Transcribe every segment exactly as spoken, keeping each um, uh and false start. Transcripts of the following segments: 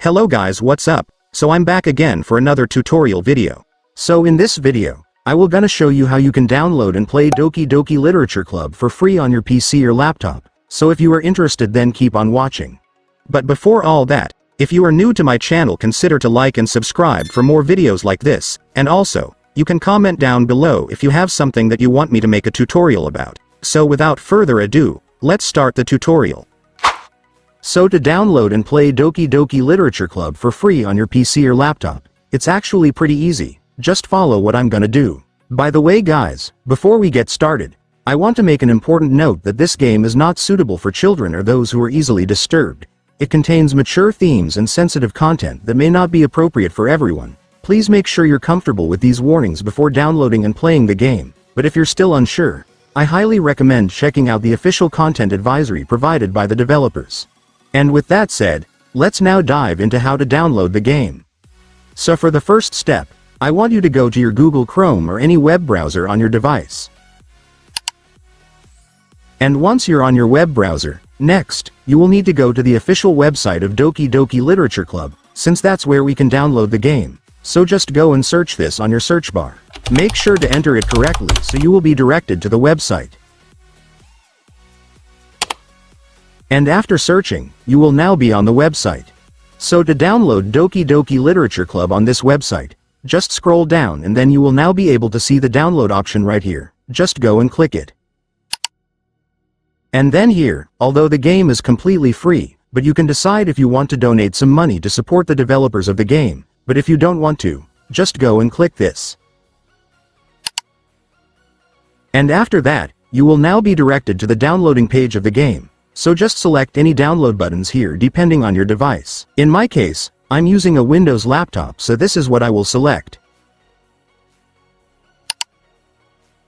Hello guys, what's up? So I'm back again for another tutorial video. So in this video, I will gonna show you how you can download and play Doki Doki Literature Club for free on your P C or laptop. So if you are interested, then keep on watching. But before all that, if you are new to my channel, consider to like and subscribe for more videos like this, and also, you can comment down below if you have something that you want me to make a tutorial about. So without further ado, let's start the tutorial. So to download and play Doki Doki Literature Club for free on your P C or laptop, it's actually pretty easy, just follow what I'm gonna do. By the way guys, before we get started, I want to make an important note that this game is not suitable for children or those who are easily disturbed. It contains mature themes and sensitive content that may not be appropriate for everyone. Please make sure you're comfortable with these warnings before downloading and playing the game, but if you're still unsure, I highly recommend checking out the official content advisory provided by the developers. And with that said, let's now dive into how to download the game. So for the first step, I want you to go to your Google Chrome or any web browser on your device. And once you're on your web browser, next, you will need to go to the official website of Doki Doki Literature Club, since that's where we can download the game. So just go and search this on your search bar. Make sure to enter it correctly so you will be directed to the website. And after searching, you will now be on the website. So to download Doki Doki Literature Club on this website, just scroll down and then you will now be able to see the download option right here. Just go and click it. And then here, although the game is completely free, but you can decide if you want to donate some money to support the developers of the game. But if you don't want to, just go and click this. And after that, you will now be directed to the downloading page of the game. So just select any download buttons here depending on your device. In my case, I'm using a Windows laptop, so this is what I will select.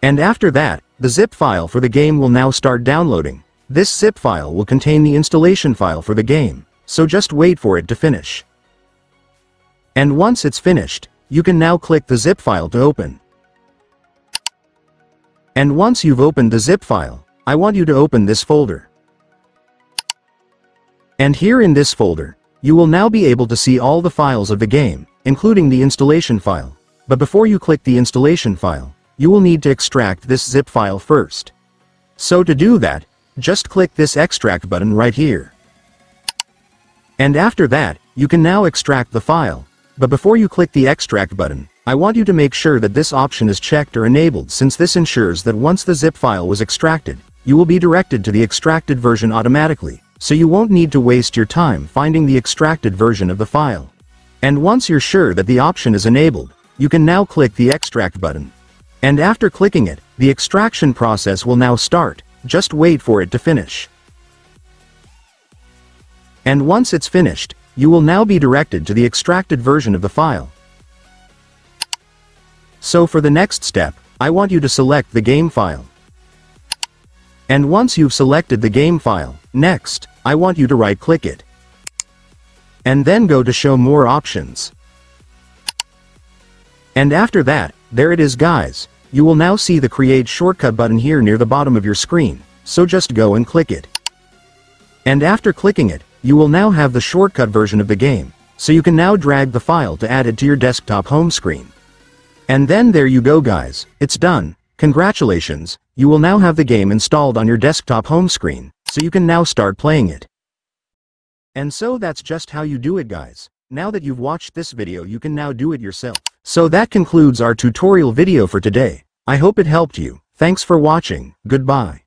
And after that, the zip file for the game will now start downloading. This zip file will contain the installation file for the game, so just wait for it to finish. And once it's finished, you can now click the zip file to open. And once you've opened the zip file, I want you to open this folder. And here in this folder, you will now be able to see all the files of the game, including the installation file. But before you click the installation file, you will need to extract this zip file first. So to do that, just click this extract button right here. And after that, you can now extract the file. But before you click the extract button, I want you to make sure that this option is checked or enabled, since this ensures that once the zip file was extracted, you will be directed to the extracted version automatically, so you won't need to waste your time finding the extracted version of the file. And once you're sure that the option is enabled, you can now click the extract button. And after clicking it, the extraction process will now start. Just wait for it to finish. And once it's finished, you will now be directed to the extracted version of the file. So for the next step, I want you to select the game file. And once you've selected the game file, next, I want you to right-click it. And then go to show more options. And after that, there it is guys, you will now see the create shortcut button here near the bottom of your screen, so just go and click it. And after clicking it, you will now have the shortcut version of the game, so you can now drag the file to add it to your desktop home screen. And then there you go guys, it's done. Congratulations, you will now have the game installed on your desktop home screen, so you can now start playing it. And so that's just how you do it guys. Now that you've watched this video, you can now do it yourself. So that concludes our tutorial video for today. I hope it helped you. Thanks for watching, goodbye.